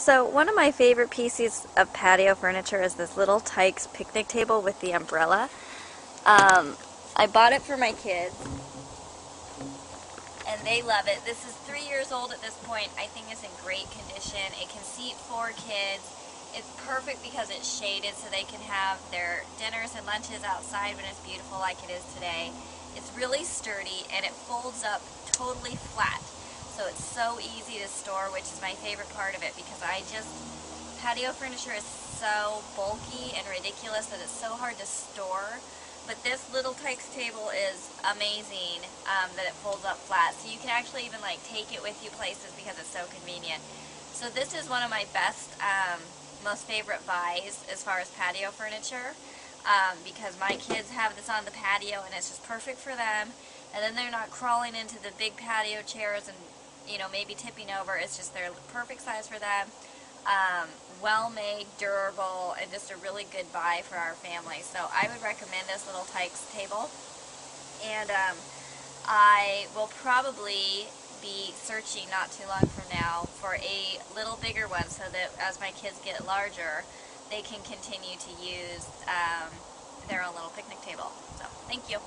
So one of my favorite pieces of patio furniture is this Little Tikes picnic table with the umbrella. I bought it for my kids, and they love it. This is 3 years old at this point. I think it's in great condition. It can seat 4 kids. It's perfect because it's shaded, so they can have their dinners and lunches outside when it's beautiful like it is today. It's really sturdy, and it folds up totally flat. So it's so easy to store, which is my favorite part of it, because patio furniture is so bulky and ridiculous that it's so hard to store. But this Little Tikes table is amazing that it folds up flat. So you can actually even like take it with you places because it's so convenient. So this is one of my best, most favorite buys as far as patio furniture. Because my kids have this on the patio and it's just perfect for them. And then they're not crawling into the big patio chairs and maybe tipping over. It's just their perfect size for them. Well made, durable, and just a really good buy for our family. So I would recommend this Little Tikes table. And I will probably be searching not too long from now for a little bigger one, so that as my kids get larger, they can continue to use their own little picnic table. So thank you.